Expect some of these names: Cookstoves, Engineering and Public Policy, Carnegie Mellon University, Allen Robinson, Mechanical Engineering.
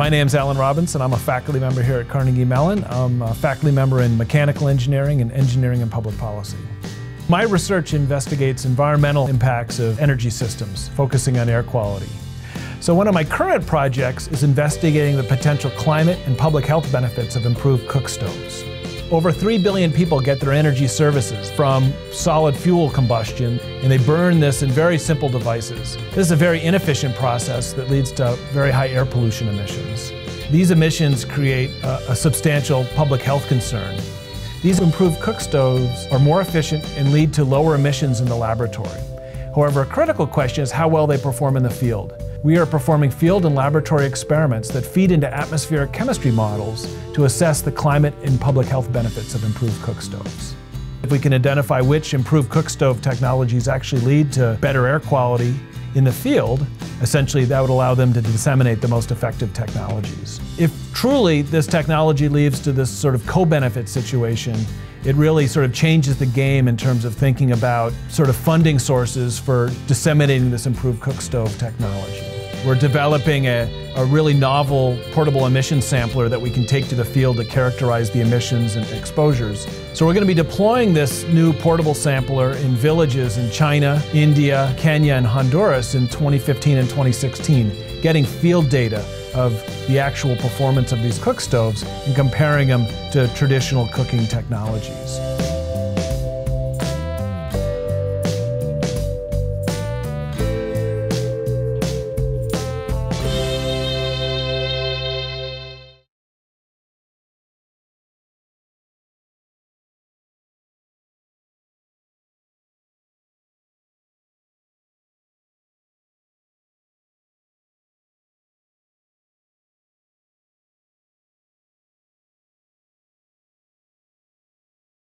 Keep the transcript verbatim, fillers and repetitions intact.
My name's Allen Robinson. I'm a faculty member here at Carnegie Mellon. I'm a faculty member in Mechanical Engineering and Engineering and Public Policy. My research investigates environmental impacts of energy systems, focusing on air quality. So one of my current projects is investigating the potential climate and public health benefits of improved cook stoves. Over three billion people get their energy services from solid fuel combustion, and they burn this in very simple devices. This is a very inefficient process that leads to very high air pollution emissions. These emissions create a, a substantial public health concern. These improved cook stoves are more efficient and lead to lower emissions in the laboratory. However, a critical question is how well they perform in the field. We are performing field and laboratory experiments that feed into atmospheric chemistry models to assess the climate and public health benefits of improved cook stoves. If we can identify which improved cook stove technologies actually lead to better air quality in the field, essentially that would allow them to disseminate the most effective technologies. If truly this technology leads to this sort of co-benefit situation, it really sort of changes the game in terms of thinking about sort of funding sources for disseminating this improved cook stove technology. We're developing a, a really novel portable emission sampler that we can take to the field to characterize the emissions and exposures. So we're going to be deploying this new portable sampler in villages in China, India, Kenya, and Honduras in twenty fifteen and twenty sixteen, getting field data of the actual performance of these cook stoves and comparing them to traditional cooking technologies.